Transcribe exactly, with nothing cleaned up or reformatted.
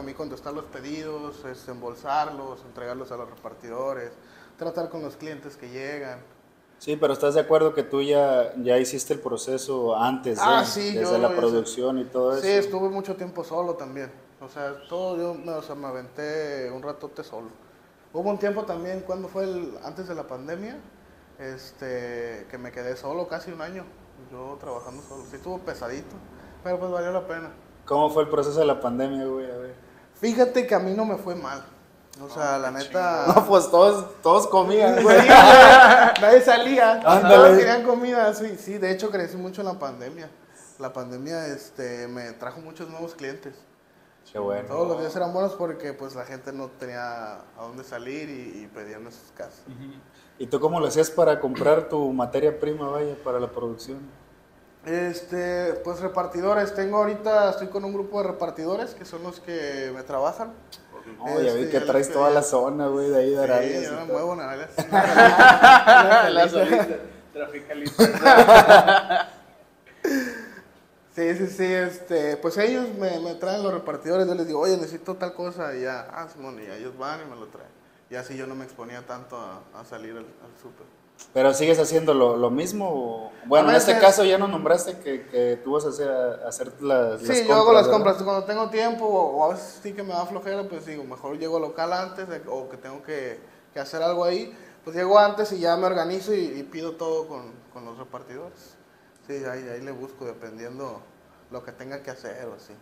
a mí contestar los pedidos, es embolsarlos, entregarlos a los repartidores, tratar con los clientes que llegan. Sí, pero ¿estás de acuerdo que tú ya, ya hiciste el proceso antes, ah, de, sí, desde yo, la producción sé. y todo eso? Sí, estuve mucho tiempo solo también. O sea, todo yo me, o sea, me aventé un ratote solo. Hubo un tiempo también, cuando fue el, antes de la pandemia, este, que me quedé solo casi un año, yo trabajando solo. Sí, estuvo pesadito, pero pues valió la pena. ¿Cómo fue el proceso de la pandemia, güey? A ver. Fíjate que a mí no me fue mal. O sea, oh, la neta... Chingos. No, pues todos, todos comían, güey. Sí, nadie salía, todos querían comida. Sí, sí, de hecho crecí mucho en la pandemia. La pandemia este, me trajo muchos nuevos clientes. Qué bueno. Todos los días eran buenos porque pues la gente no tenía a dónde salir y, y pedían a sus casas. ¿Y tú cómo lo hacías para comprar tu materia prima, vaya, para la producción? Este, pues repartidores. Tengo ahorita, estoy con un grupo de repartidores que son los que me trabajan. No, este, ya vi que traes que... toda la zona, güey, de ahí de Arabia. Sí, yo me muevo en Arabia. La zona traficalista. Sí, sí, sí, este, pues ellos me, me traen los repartidores, yo les digo, oye, necesito tal cosa, y ya, ah, Simón, y ellos van y me lo traen. Y así yo no me exponía tanto a, a salir al, al súper. ¿Pero sigues haciendo lo, lo mismo? Bueno, veces, en este caso ya no nombraste que, que tú vas a hacer, a hacer las, sí, las compras. Sí, yo hago las compras, ¿verdad? Cuando tengo tiempo o, o a veces sí que me da flojera, pues digo, mejor llego local antes de, o que tengo que, que hacer algo ahí, pues llego antes y ya me organizo y, y pido todo con, con los repartidores. Sí, ahí, ahí le busco dependiendo lo que tenga que hacer o así.